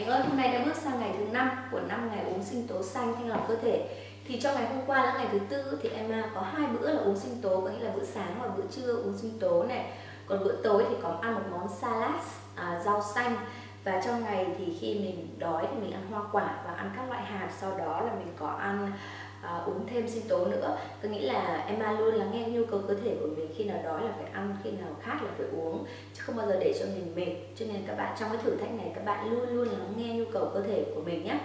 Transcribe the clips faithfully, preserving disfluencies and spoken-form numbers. mình ơi, hôm nay đã bước sang ngày thứ năm của năm ngày uống sinh tố xanh thanh lọc cơ thể. Thì trong ngày hôm qua là ngày thứ tư thì em có hai bữa là uống sinh tố, có nghĩa là bữa sáng và bữa trưa uống sinh tố này. Còn bữa tối thì có ăn một món salad à, rau xanh. Và trong ngày thì khi mình đói thì mình ăn hoa quả và ăn các loại hạt, sau đó là mình có ăn à, uống thêm sinh tố nữa. Có nghĩa là Emma luôn lắng nghe nhu cầu cơ thể của mình, khi nào đói là phải ăn, khi nào khát là phải uống, chứ không bao giờ để cho mình mệt. Cho nên các bạn trong cái thử thách này các bạn luôn luôn lắng nghe nhu cầu cơ thể của mình nhé.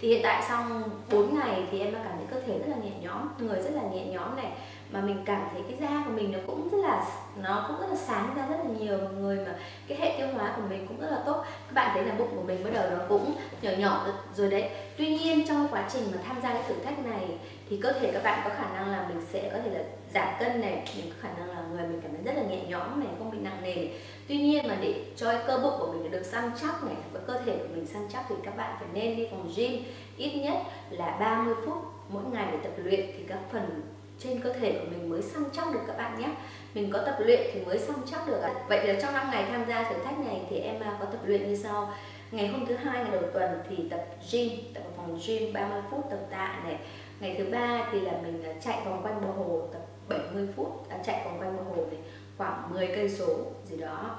Thì hiện tại xong bốn ngày thì em đã cảm thấy cơ thể rất là nhẹ nhõm, người rất là nhẹ nhõm này, mà mình cảm thấy cái da của mình nó cũng rất là nó cũng rất là sáng ra rất là nhiều, mọi người, mà cái hệ tiêu hóa của mình cũng rất là tốt. Các bạn thấy là bụng của mình bắt đầu nó cũng nhỏ nhỏ rồi đấy. Tuy nhiên trong quá trình mà tham gia cái thử thách này thì cơ thể các bạn có khả năng là mình sẽ có thể là giảm cân này, mình có khả năng là người mình cảm thấy rất là nhẹ nhõm này, không bị nặng nề này. Tuy nhiên mà để cho cái cơ bụng của mình được săn chắc này và cơ thể của mình săn chắc thì các bạn phải nên đi phòng gym ít nhất là ba mươi phút mỗi ngày để tập luyện, thì các phần trên cơ thể của mình mới săn chắc được các bạn nhé. Mình có tập luyện thì mới săn chắc được. Vậy thì trong năm ngày tham gia thử thách này thì em có tập luyện như sau. Ngày hôm thứ hai, ngày đầu tuần thì tập gym, tập ở phòng gym ba mươi phút tập tạ này. Ngày thứ ba thì là mình chạy vòng quanh bờ hồ tập bảy mươi phút, à, chạy vòng quanh bờ hồ này khoảng mười cây số gì đó.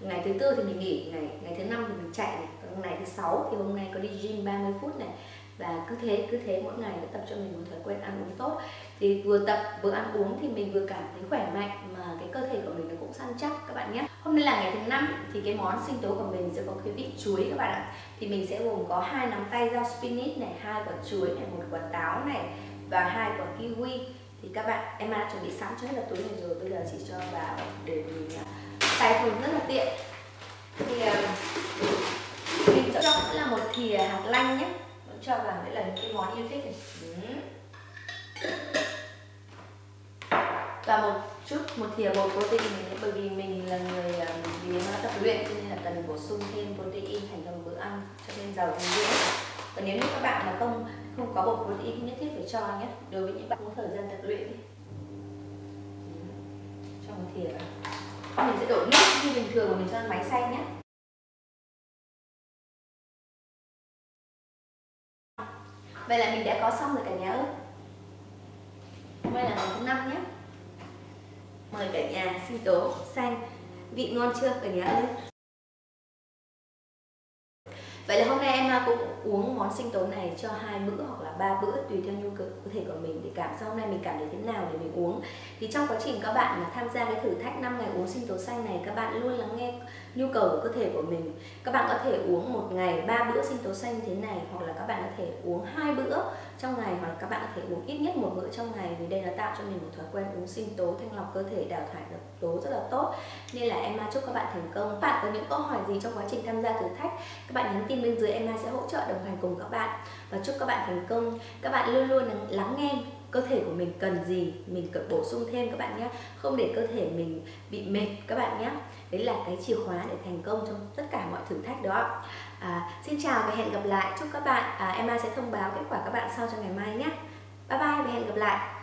Ngày thứ tư thì mình nghỉ ngày, ngày thứ năm thì mình chạy này. Còn ngày thứ sáu thì hôm nay có đi gym ba mươi phút này. Và cứ thế cứ thế mỗi ngày cứ tập cho mình một thói quen ăn uống tốt. Thì vừa tập vừa ăn uống thì mình vừa cảm thấy khỏe mạnh mà cái cơ thể của mình nó cũng săn chắc các bạn nhé. Hôm nay là ngày thứ năm thì cái món sinh tố của mình sẽ có cái vị chuối các bạn ạ. Thì mình sẽ gồm có hai nắm tay rau spinach này, hai quả chuối này, một quả táo này và hai quả kiwi. Thì các bạn, em đã chuẩn bị sẵn cho hết là túi này rồi, bây giờ chỉ cho vào để mình xay mình rất là tiện. Thì mình chọn cũng là một thìa hạt lanh nhé, cho vào đấy là những cái món yêu thích này. Và một chút một thìa bột protein này, bởi vì mình là người vì nó tập luyện cho nên là cần bổ sung thêm protein thành trong bữa ăn cho nên giàu dinh dưỡng. Còn nếu như các bạn mà không không có bột protein nhất thiết phải cho nhé, đối với những bạn có thời gian tập luyện. Cho một thìa vào. Mình sẽ đổ nước như bình thường mà mình cho máy xay nhé. Vậy là mình đã có xong rồi cả nhà ơi. Hôm nay là ngày thứ năm nhé. Mời cả nhà sinh tố xanh. Vị ngon chưa cả nhà ơi? Vậy là hôm nay em cũng uống món sinh tố này cho hai bữa hoặc là ba bữa tùy theo nhu cầu cơ thể của mình, để cảm sau hôm nay mình cảm thấy thế nào để mình uống. Thì trong quá trình các bạn mà tham gia cái thử thách năm ngày uống sinh tố xanh này, các bạn luôn lắng nghe nhu cầu của cơ thể của mình. Các bạn có thể uống một ngày ba bữa sinh tố xanh thế này, hoặc là các bạn có thể uống hai bữa trong ngày, hoặc là các bạn có thể uống ít nhất một bữa trong ngày, vì đây nó tạo cho mình một thói quen uống sinh tố thanh lọc cơ thể, đào thải độc tố rất là tốt. Nên là em chúc các bạn thành công. Các bạn có những câu hỏi gì trong quá trình tham gia thử thách, các bạn nhắn tin bên dưới, em sẽ hỗ trợ đồng hành cùng các bạn. Và chúc các bạn thành công. Các bạn luôn luôn lắng nghe cơ thể của mình cần gì, mình cần bổ sung thêm các bạn nhé, không để cơ thể mình bị mệt các bạn nhé. Đấy là cái chìa khóa để thành công trong tất cả mọi thử thách đó. À, xin chào và hẹn gặp lại. Chúc các bạn, à, em sẽ thông báo kết quả các bạn sau cho ngày mai nhé. Bye bye và hẹn gặp lại.